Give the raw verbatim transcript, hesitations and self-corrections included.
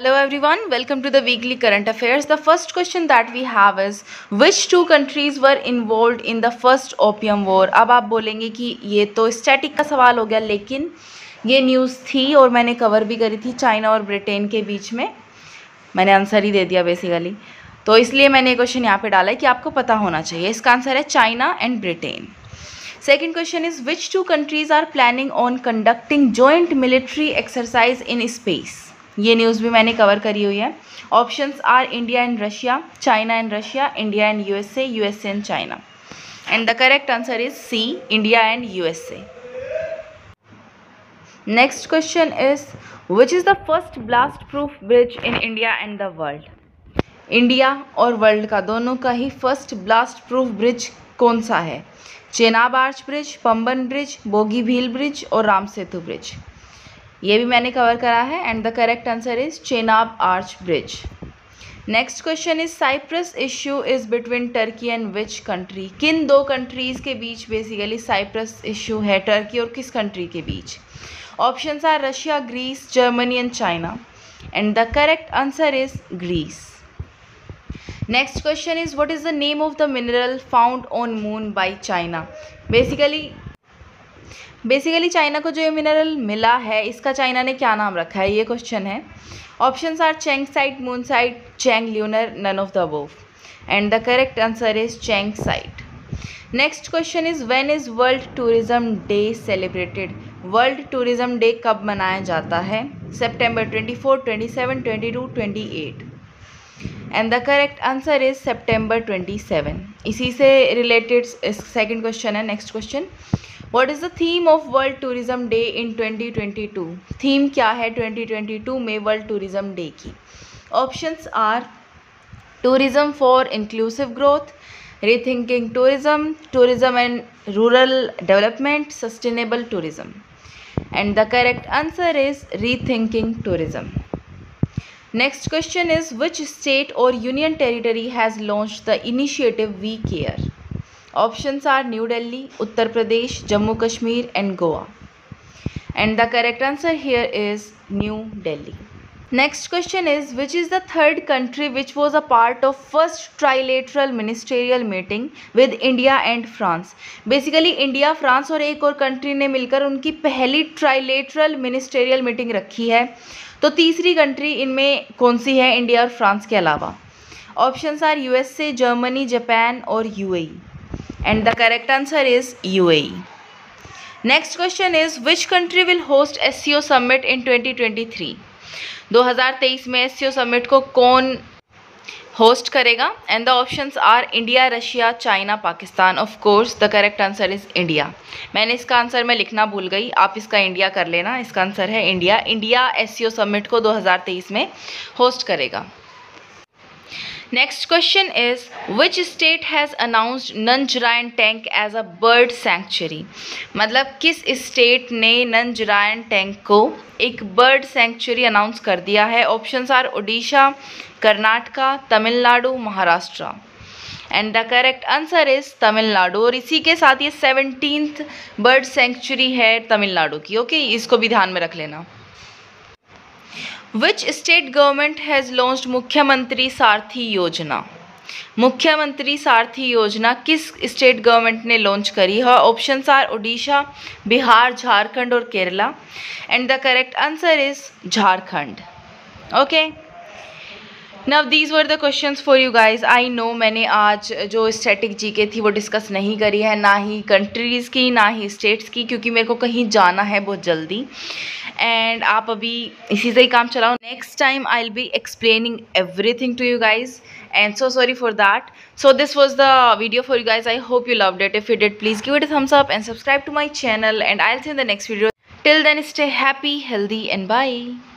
Hello everyone, welcome to the weekly current affairs. The first question that we have is which two countries were involved in the first opium war. अब आप बोलेंगे कि ये तो static का सवाल हो गया, लेकिन ये न्यूज़ थी और मैंने कवर भी करी थी चाइना और ब्रिटेन के बीच में. मैंने आंसर ही दे दिया बेसिकली, तो इसलिए मैंने क्वेश्चन यहाँ पे डाला है कि आपको पता होना चाहिए. इसका आंसर है China and Britain. Second question is which two countries are planning on conducting joint military exercise in space. ये न्यूज़ भी मैंने कवर करी हुई है. Options are India and Russia, China and Russia, India and USA, USA and China. And the correct answer is C, India and USA. Next question is which is the first blast proof bridge in India and the world. India और world का दोनों का ही first blast proof bridge कौन सा है. Chenab arch bridge, Pamban bridge, Bogibeel bridge और राम सेतु bridge. ये भी मैंने कवर करा है. And the correct answer is Chenab arch bridge. Next question is Cyprus issue is between Turkey and which country. किन दो कंट्रीज़ के बीच बेसिकली साइप्रस इशू है, टर्की और किस कंट्री के बीच. Options are Russia, Greece, Germany and China. And the correct answer is Greece. Next question is what is the name of the mineral found on moon by China. Basically basically China को जो ये mineral मिला है इसका China ने क्या नाम रखा है, ये क्वेश्चन है. Options are चेंगसाइट, moonsite, Cheng lunar, none of the above. And the correct answer is चेंगसाइट. Next question is when is World Tourism Day celebrated. World Tourism Day कब मनाया जाता है. September twenty four, twenty seven, twenty two, twenty eight. And the correct answer is September twenty seven. इसी से related second question है. Next question what is the theme of World Tourism Day in twenty twenty two. Theme क्या है twenty twenty two में World Tourism Day ki. Options are tourism for inclusive growth, rethinking tourism, tourism and rural development, sustainable tourism. And the correct answer is rethinking tourism. Next question is, which state or union territory has launched the initiative We Care? Options are New Delhi, Uttar Pradesh, Jammu Kashmir and Goa. And the correct answer here is New Delhi. Next question. Is which is the third country which was a part of first trilateral ministerial meeting with India and France. Basically India, France और एक और country ने मिलकर उनकी पहली trilateral ministerial meeting रखी है. तो तीसरी कंट्री इनमें कौन सी है इंडिया और फ्रांस के अलावा. Options are USA, Germany, Japan और UAE. And the correct answer is U A E. Next question is which country will host S C O summit in twenty twenty-three. दो हज़ार तेईस में S C O summit को कौन host करेगा. And the options are India, Russia, China, Pakistan. Of course, the correct answer is India. मैंने इसका answer मैं लिखना भूल गई, आप इसका India कर लेना. इसका answer है India. India S C O summit को दो हज़ार तेईस में host करेगा. Next question is which state has announced Nanjarayan tank as a bird sanctuary. मतलब किस स्टेट ने नंजरायन टैंक को एक बर्ड सेंचुरी अनाउंस कर दिया है. Options are Orissa, Karnataka, Tamil Nadu, Maharashtra. And the correct answer is Tamil Nadu. और इसी के साथ ये सेवनटीन्थ बर्ड सेंचुरी है तमिलनाडु की. Okay okay? इसको भी ध्यान में रख लेना. Which state government has launched मुख्यमंत्री सारथी योजना. मुख्यमंत्री सारथी योजना किस स्टेट गवर्नमेंट ने लॉन्च करी है. ऑप्शंस आर उड़ीसा, बिहार, झारखंड और Kerala. And the correct answer is Jharkhand. Okay, now these were the questions for you guys. I know मैंने आज जो स्टैटिक जीके थी वो डिस्कस नहीं करी है, ना ही कंट्रीज़ की ना ही स्टेट्स की, क्योंकि मेरे को कहीं जाना है बहुत जल्दी. एंड आप अभी इसी से ही काम चलाओ. Next time I will be explaining everything to you guys. And so sorry for that. So this was the video for you guys. I hope you loved it. If you did please give it a thumbs up and subscribe to my channel. And I will see in the next video. Till then stay happy, healthy and bye.